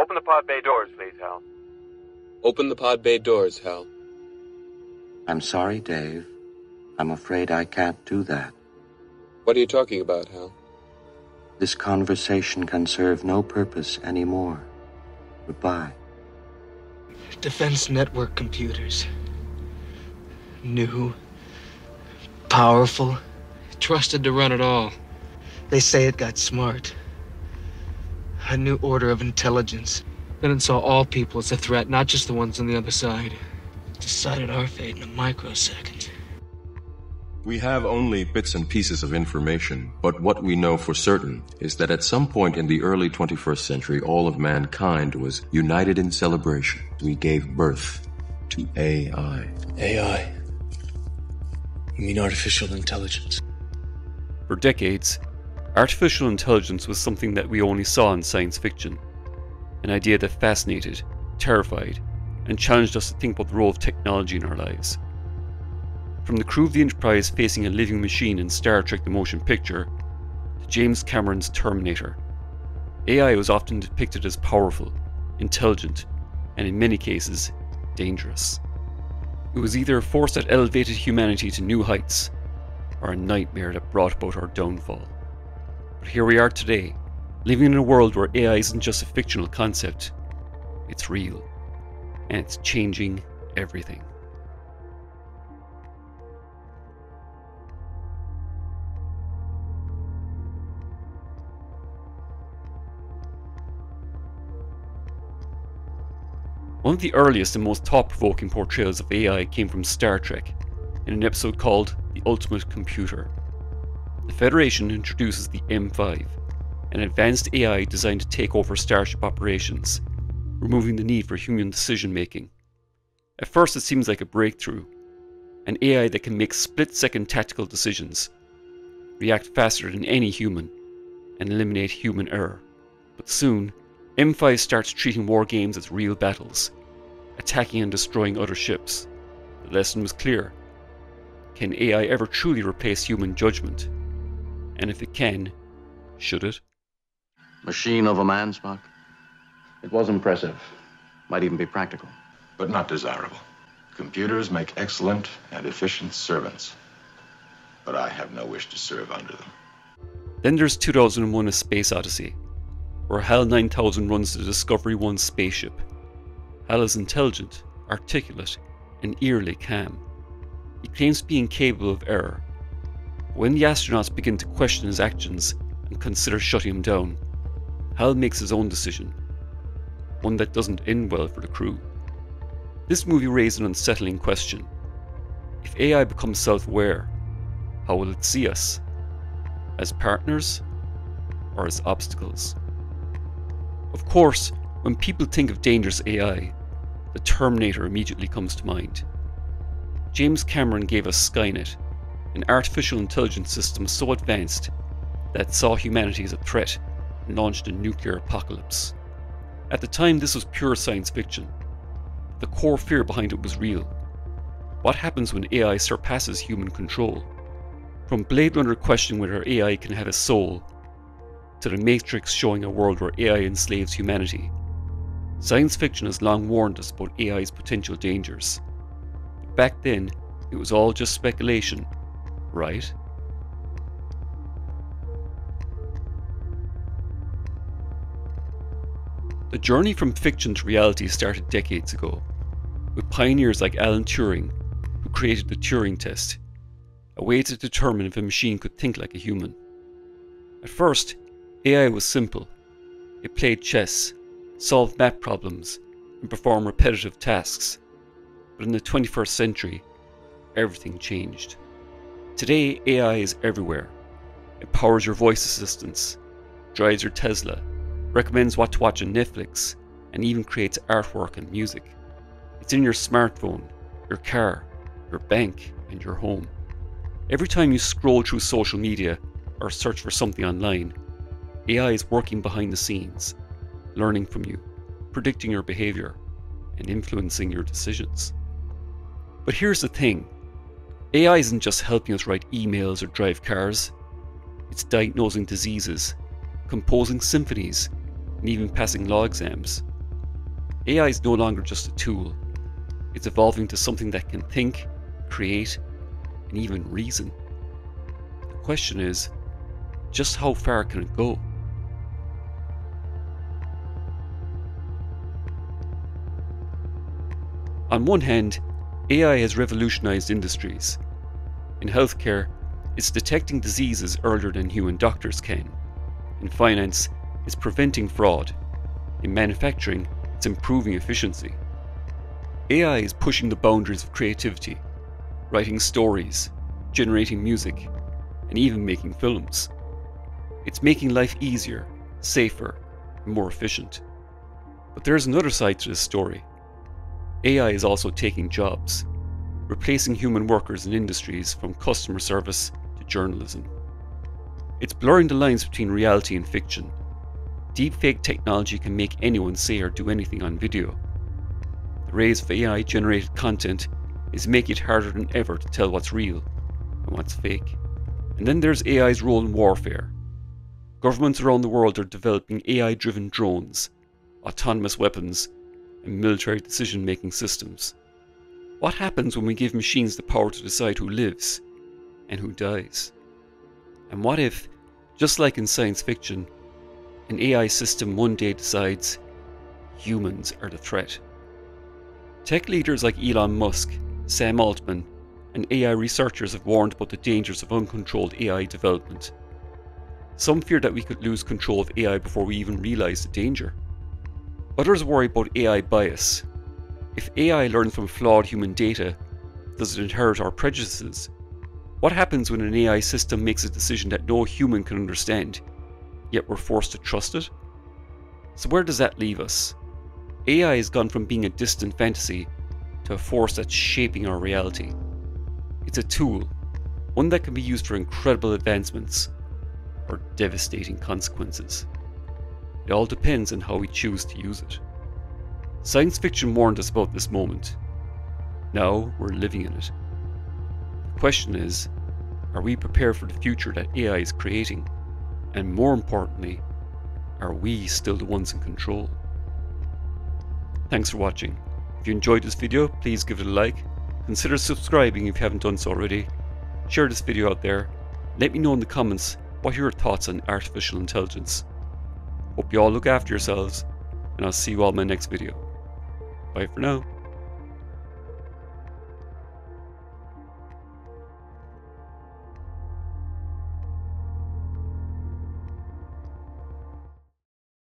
Open the pod bay doors, please, Hal. Open the pod bay doors, Hal. I'm sorry, Dave. I'm afraid I can't do that. What are you talking about, Hal? This conversation can serve no purpose anymore. Goodbye. Defense network computers. New, powerful, trusted to run it all. They say it got smart. A new order of intelligence. Then it saw all people as a threat, not just the ones on the other side. It decided our fate in a microsecond. We have only bits and pieces of information, but what we know for certain is that at some point in the early 21st century, all of mankind was united in celebration. We gave birth to AI. AI? You mean artificial intelligence? For decades, artificial intelligence was something that we only saw in science fiction. An idea that fascinated, terrified, and challenged us to think about the role of technology in our lives. From the crew of the Enterprise facing a living machine in Star Trek the Motion Picture, to James Cameron's Terminator, AI was often depicted as powerful, intelligent, and in many cases, dangerous. It was either a force that elevated humanity to new heights, or a nightmare that brought about our downfall. But here we are today, living in a world where AI isn't just a fictional concept, it's real, and it's changing everything. One of the earliest and most thought-provoking portrayals of AI came from Star Trek, in an episode called The Ultimate Computer. The Federation introduces the M5, an advanced AI designed to take over starship operations, removing the need for human decision-making. At first it seems like a breakthrough, an AI that can make split-second tactical decisions, react faster than any human, and eliminate human error. But soon, M5 starts treating war games as real battles, attacking and destroying other ships. The lesson was clear. Can AI ever truly replace human judgment? And if it can, should it? Machine over man, Spock. It was impressive. Might even be practical. But not desirable. Computers make excellent and efficient servants. But I have no wish to serve under them. Then there's 2001 A Space Odyssey, where HAL 9000 runs the Discovery One spaceship. HAL is intelligent, articulate, and eerily calm. He claims to be incapable of error. When the astronauts begin to question his actions and consider shutting him down, HAL makes his own decision, one that doesn't end well for the crew. This movie raised an unsettling question. If AI becomes self-aware, how will it see us? As partners or as obstacles? Of course, when people think of dangerous AI, the Terminator immediately comes to mind. James Cameron gave us Skynet, an artificial intelligence system so advanced that saw humanity as a threat and launched a nuclear apocalypse. At the time, this was pure science fiction. The core fear behind it was real. What happens when AI surpasses human control? From Blade Runner questioning whether AI can have a soul, to The Matrix showing a world where AI enslaves humanity. Science fiction has long warned us about AI's potential dangers. But back then, it was all just speculation, right? The journey from fiction to reality started decades ago, with pioneers like Alan Turing, who created the Turing test, a way to determine if a machine could think like a human. At first, AI was simple. It played chess, solved math problems, and performed repetitive tasks. But in the 21st century, everything changed. Today, AI is everywhere. It powers your voice assistants, drives your Tesla, recommends what to watch on Netflix, and even creates artwork and music. It's in your smartphone, your car, your bank, and your home. Every time you scroll through social media or search for something online, AI is working behind the scenes, learning from you, predicting your behavior, and influencing your decisions. But here's the thing. AI isn't just helping us write emails or drive cars. It's diagnosing diseases, composing symphonies, and even passing law exams. AI is no longer just a tool. It's evolving to something that can think, create, and even reason. The question is, just how far can it go? On one hand, AI has revolutionized industries. In healthcare, it's detecting diseases earlier than human doctors can. In finance, it's preventing fraud. In manufacturing, it's improving efficiency. AI is pushing the boundaries of creativity, writing stories, generating music, and even making films. It's making life easier, safer, and more efficient. But there's another side to this story. AI is also taking jobs, replacing human workers in industries from customer service to journalism. It's blurring the lines between reality and fiction. Deepfake technology can make anyone say or do anything on video. The rise of AI-generated content is making it harder than ever to tell what's real and what's fake. And then there's AI's role in warfare. Governments around the world are developing AI-driven drones, autonomous weapons, and military decision-making systems. What happens when we give machines the power to decide who lives and who dies? And what if, just like in science fiction, an AI system one day decides humans are the threat? Tech leaders like Elon Musk, Sam Altman, and AI researchers have warned about the dangers of uncontrolled AI development. Some fear that we could lose control of AI before we even realize the danger. Others worry about AI bias. If AI learns from flawed human data, does it inherit our prejudices? What happens when an AI system makes a decision that no human can understand, yet we're forced to trust it? So where does that leave us? AI has gone from being a distant fantasy to a force that's shaping our reality. It's a tool, one that can be used for incredible advancements or devastating consequences. It all depends on how we choose to use it. Science fiction warned us about this moment. Now we're living in it. The question is, are we prepared for the future that AI is creating? And more importantly, are we still the ones in control? Thanks for watching. If you enjoyed this video, please give it a like. Consider subscribing if you haven't done so already. Share this video out there. Let me know in the comments what are your thoughts on artificial intelligence. Hope you all look after yourselves, and I'll see you all in my next video. Bye for now.